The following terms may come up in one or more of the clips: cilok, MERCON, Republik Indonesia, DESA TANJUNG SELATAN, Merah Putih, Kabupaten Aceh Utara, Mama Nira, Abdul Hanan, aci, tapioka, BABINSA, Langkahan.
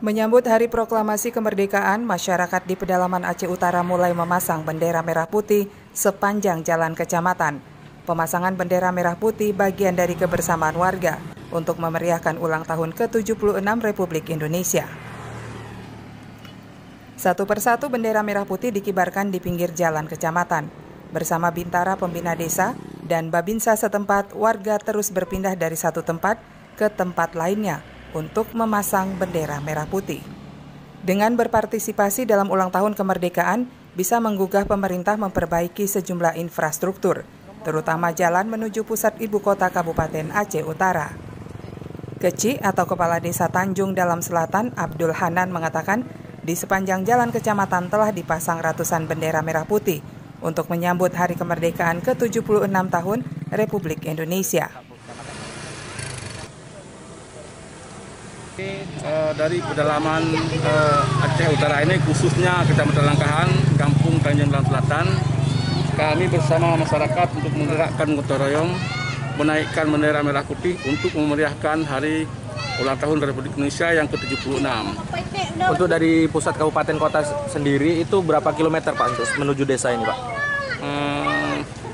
Menyambut Hari Proklamasi Kemerdekaan, masyarakat di pedalaman Aceh Utara mulai memasang bendera merah putih sepanjang jalan kecamatan. Pemasangan bendera merah putih bagian dari kebersamaan warga untuk memeriahkan ulang tahun ke-76 Republik Indonesia. Satu persatu bendera merah putih dikibarkan di pinggir jalan kecamatan. Bersama bintara pembina desa dan Babinsa setempat, warga terus berpindah dari satu tempat ke tempat lainnya untuk memasang bendera merah putih. Dengan berpartisipasi dalam ulang tahun kemerdekaan, bisa menggugah pemerintah memperbaiki sejumlah infrastruktur, terutama jalan menuju pusat ibu kota Kabupaten Aceh Utara. Keci atau Kepala Desa Tanjung Dalam Selatan, Abdul Hanan mengatakan, di sepanjang jalan kecamatan telah dipasang ratusan bendera merah putih untuk menyambut Hari Kemerdekaan ke-76 tahun Republik Indonesia. Dari pedalaman Aceh Utara ini, khususnya Kecamatan Langkahan, Kampung Tanjung Dalam Selatan, kami bersama masyarakat untuk menggerakkan gotong royong, menaikkan bendera merah putih untuk memeriahkan Hari Ulang Tahun Republik Indonesia yang ke-76. Untuk dari pusat kabupaten kota sendiri itu berapa kilometer Pak untuk menuju desa ini Pak?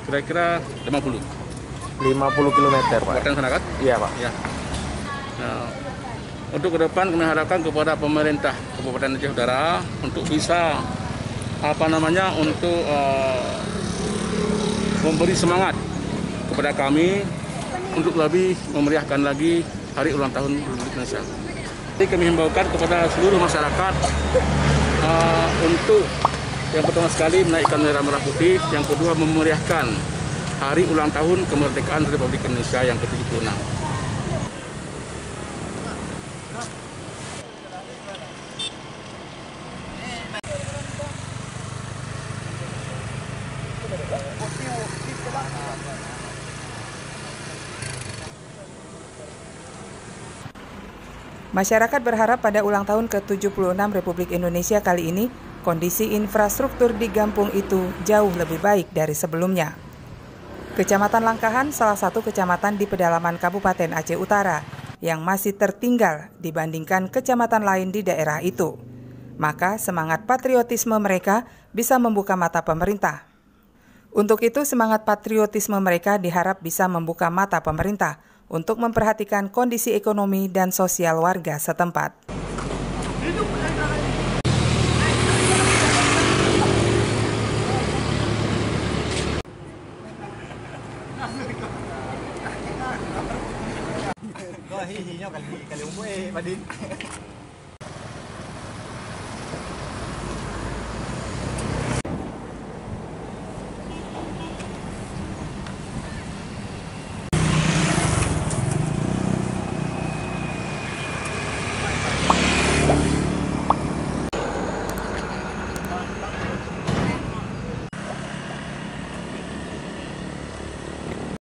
Kira-kira 50. 50 kilometer Pak. Kabupaten Senakat? Iya Pak. Ya. Nah, untuk ke depan kami harapkan kepada pemerintah Kabupaten Aceh Utara untuk bisa memberi semangat kepada kami untuk lebih memeriahkan lagi Hari Ulang Tahun Republik Indonesia. Jadi kami himbaukan kepada seluruh masyarakat untuk yang pertama sekali menaikkan bendera merah putih, yang kedua memeriahkan Hari Ulang Tahun Kemerdekaan Republik Indonesia yang ke-76. Masyarakat berharap pada ulang tahun ke-76 Republik Indonesia kali ini, kondisi infrastruktur di kampung itu jauh lebih baik dari sebelumnya. Kecamatan Langkahan salah satu kecamatan di pedalaman Kabupaten Aceh Utara yang masih tertinggal dibandingkan kecamatan lain di daerah itu. Maka semangat patriotisme mereka bisa membuka mata pemerintah. Untuk itu, semangat patriotisme mereka diharap bisa membuka mata pemerintah untuk memperhatikan kondisi ekonomi dan sosial warga setempat.